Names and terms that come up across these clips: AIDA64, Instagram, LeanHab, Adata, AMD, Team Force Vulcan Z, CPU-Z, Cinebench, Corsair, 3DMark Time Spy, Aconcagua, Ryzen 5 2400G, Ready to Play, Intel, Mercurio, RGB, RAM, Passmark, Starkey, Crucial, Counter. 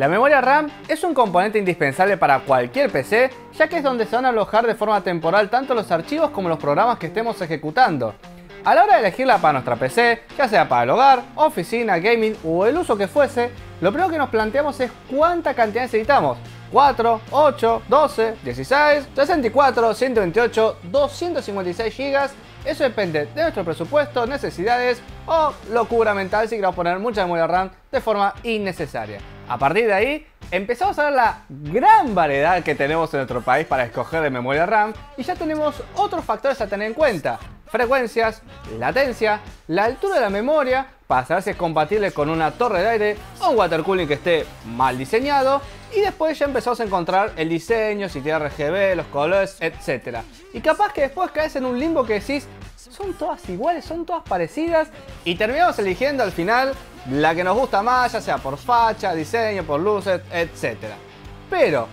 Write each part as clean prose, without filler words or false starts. La memoria RAM es un componente indispensable para cualquier PC, ya que es donde se van a alojar de forma temporal tanto los archivos como los programas que estemos ejecutando. A la hora de elegirla para nuestra PC, ya sea para el hogar, oficina, gaming o el uso que fuese, lo primero que nos planteamos es cuánta cantidad necesitamos. 4, 8, 12, 16, 64, 128, 256 GB. Eso depende de nuestro presupuesto, necesidades o locura mental si queremos poner mucha memoria RAM de forma innecesaria. A partir de ahí empezamos a ver la gran variedad que tenemos en nuestro país para escoger de memoria RAM y ya tenemos otros factores a tener en cuenta: frecuencias, latencia, la altura de la memoria para saber si es compatible con una torre de aire o un water cooling que esté mal diseñado. Y después ya empezamos a encontrar el diseño, si tiene RGB, los colores, etc. Y capaz que después caes en un limbo que decís, son todas iguales, son todas parecidas. Y terminamos eligiendo al final la que nos gusta más, ya sea por facha, diseño, por luces, etc. Pero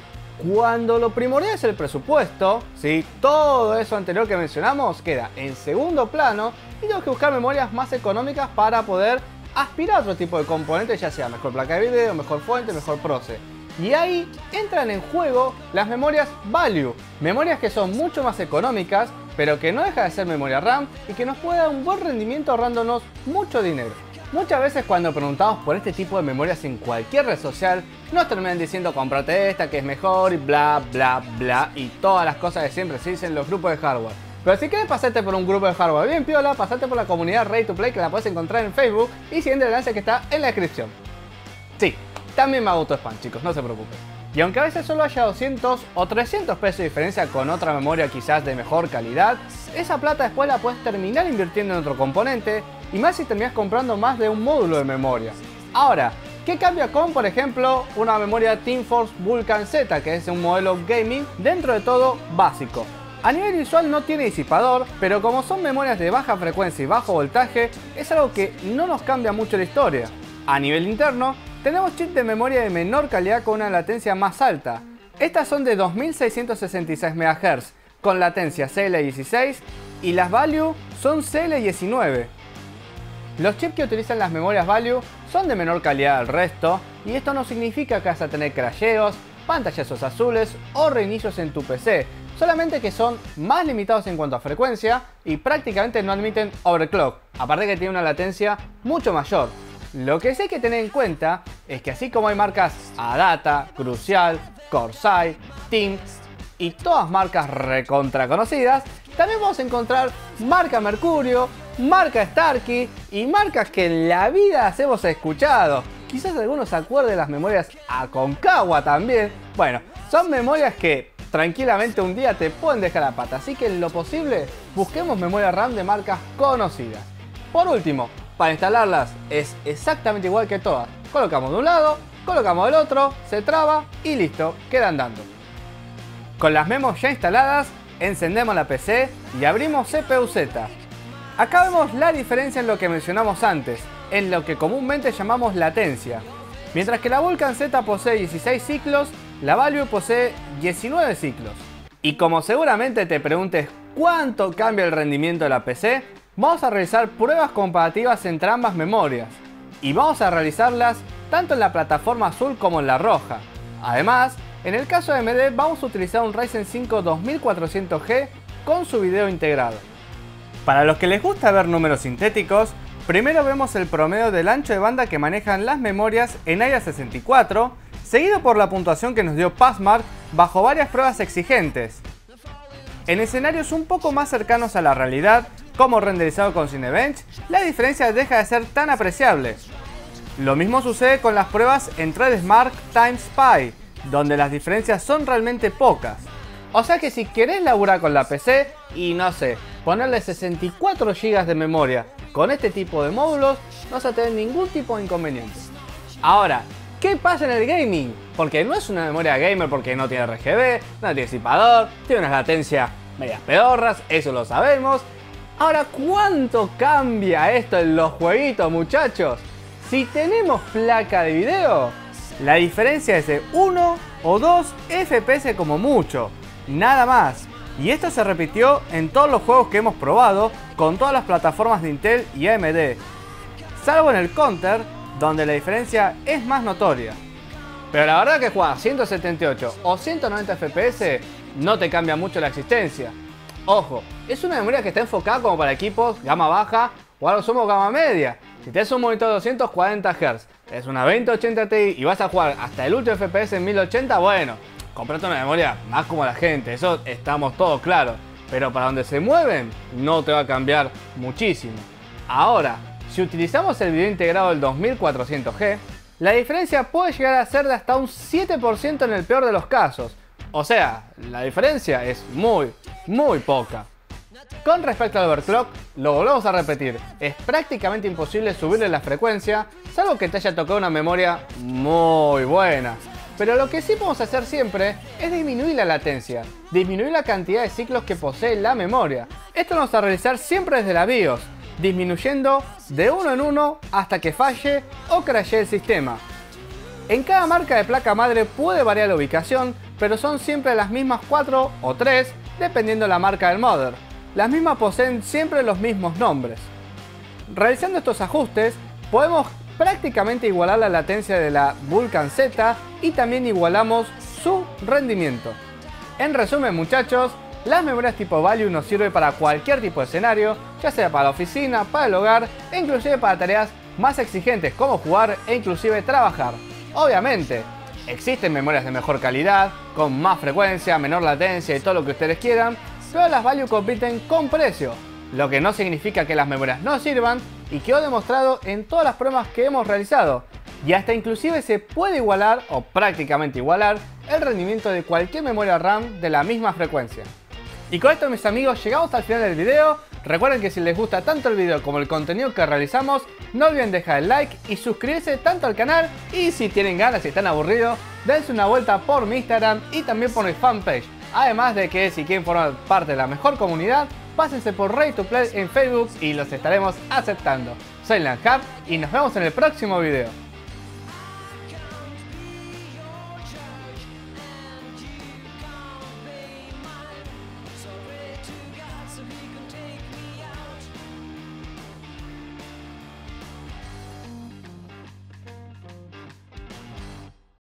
cuando lo primordial es el presupuesto, ¿sí? Todo eso anterior que mencionamos queda en segundo plano y tenemos que buscar memorias más económicas para poder aspirar a otro tipo de componentes, ya sea mejor placa de video, mejor fuente, mejor proce. Y ahí entran en juego las memorias value, memorias que son mucho más económicas, pero que no deja de ser memoria RAM y que nos puede dar un buen rendimiento ahorrándonos mucho dinero. Muchas veces cuando preguntamos por este tipo de memorias en cualquier red social, nos terminan diciendo cómprate esta que es mejor y bla bla bla y todas las cosas que siempre se dicen en los grupos de hardware. Pero si querés pasarte por un grupo de hardware bien piola, pasate por la comunidad Ready to Play que la podés encontrar en Facebook y siguiendo el enlace que está en la descripción. Sí. También me hago autospam, chicos, no se preocupen. Y aunque a veces solo haya 200 o 300 pesos de diferencia con otra memoria quizás de mejor calidad, esa plata después la puedes terminar invirtiendo en otro componente y más si terminás comprando más de un módulo de memoria. Ahora, ¿qué cambia con, por ejemplo, una memoria Team Force Vulcan Z, que es un modelo gaming dentro de todo básico? A nivel visual no tiene disipador, pero como son memorias de baja frecuencia y bajo voltaje, es algo que no nos cambia mucho la historia. A nivel interno, tenemos chips de memoria de menor calidad con una latencia más alta. Estas son de 2666 MHz con latencia CL16 y las value son CL19. Los chips que utilizan las memorias value son de menor calidad al resto y esto no significa que vas a tener crasheos, pantallazos azules o reinicios en tu PC, solamente que son más limitados en cuanto a frecuencia y prácticamente no admiten overclock, aparte que tiene una latencia mucho mayor. Lo que sí hay que tener en cuenta es que así como hay marcas Adata, Crucial, Corsair, Team y todas marcas recontra conocidas, también vamos a encontrar marca Mercurio, marca Starkey y marcas que en la vida las hemos escuchado. Quizás algunos se acuerden de las memorias Aconcagua también. Bueno, son memorias que tranquilamente un día te pueden dejar la pata, así que en lo posible busquemos memoria RAM de marcas conocidas. Por último, para instalarlas es exactamente igual que todas. Colocamos de un lado, colocamos del otro, se traba y listo, queda andando. Con las memos ya instaladas, encendemos la PC y abrimos CPU-Z. Acá vemos la diferencia en lo que mencionamos antes, en lo que comúnmente llamamos latencia. Mientras que la Vulcan Z posee 16 ciclos, la Value posee 19 ciclos. Y como seguramente te preguntes cuánto cambia el rendimiento de la PC, vamos a realizar pruebas comparativas entre ambas memorias y vamos a realizarlas tanto en la plataforma azul como en la roja. Además, en el caso de AMD vamos a utilizar un Ryzen 5 2400G con su video integrado. Para los que les gusta ver números sintéticos, primero vemos el promedio del ancho de banda que manejan las memorias en AIDA64, seguido por la puntuación que nos dio Passmark bajo varias pruebas exigentes. En escenarios un poco más cercanos a la realidad, como renderizado con Cinebench, la diferencia deja de ser tan apreciable. Lo mismo sucede con las pruebas en 3DMark Time Spy, donde las diferencias son realmente pocas. O sea que si querés laburar con la PC y no sé, ponerle 64 GB de memoria con este tipo de módulos, no vas a tener ningún tipo de inconveniente. Ahora, ¿qué pasa en el gaming? Porque no es una memoria gamer porque no tiene RGB, no tiene disipador, tiene unas latencias medias pedorras, eso lo sabemos. Ahora, ¿cuánto cambia esto en los jueguitos, muchachos? Si tenemos placa de video, la diferencia es de 1 o 2 FPS como mucho, nada más. Y esto se repitió en todos los juegos que hemos probado con todas las plataformas de Intel y AMD, salvo en el Counter, donde la diferencia es más notoria. Pero la verdad que jugar 178 o 190 FPS no te cambia mucho la existencia. Ojo, es una memoria que está enfocada como para equipos gama baja o a lo sumo gama media. Si tenés un monitor de 240 Hz, tenés una 2080 Ti y vas a jugar hasta el último FPS en 1080, bueno, comprate una memoria más como la gente, eso estamos todos claros. Pero para donde se mueven no te va a cambiar muchísimo. Ahora, si utilizamos el video integrado del 2400G, la diferencia puede llegar a ser de hasta un 7% en el peor de los casos. O sea, la diferencia es muy poca. Con respecto al overclock, lo volvemos a repetir, es prácticamente imposible subirle la frecuencia, salvo que te haya tocado una memoria muy buena. Pero lo que sí podemos hacer siempre es disminuir la latencia, disminuir la cantidad de ciclos que posee la memoria. Esto lo vamos a realizar siempre desde la BIOS, disminuyendo de uno en uno hasta que falle o crashee el sistema. En cada marca de placa madre puede variar la ubicación, pero son siempre las mismas 4 o 3, dependiendo la marca del mother. Las mismas poseen siempre los mismos nombres. Realizando estos ajustes, podemos prácticamente igualar la latencia de la Vulcan Z y también igualamos su rendimiento. En resumen, muchachos, las memorias tipo value nos sirven para cualquier tipo de escenario, ya sea para la oficina, para el hogar e inclusive para tareas más exigentes como jugar e inclusive trabajar. Obviamente, existen memorias de mejor calidad, con más frecuencia, menor latencia y todo lo que ustedes quieran, pero las value compiten con precio, lo que no significa que las memorias no sirvan y quedó demostrado en todas las pruebas que hemos realizado. Y hasta inclusive se puede igualar o prácticamente igualar el rendimiento de cualquier memoria RAM de la misma frecuencia. Y con esto, mis amigos, llegamos al final del video. Recuerden que si les gusta tanto el video como el contenido que realizamos, no olviden dejar el like y suscribirse tanto al canal, y si tienen ganas y están aburridos, dense una vuelta por mi Instagram y también por mi fanpage. Además de que si quieren formar parte de la mejor comunidad, pásense por Ready to Play en Facebook y los estaremos aceptando. Soy LeanHab y nos vemos en el próximo video.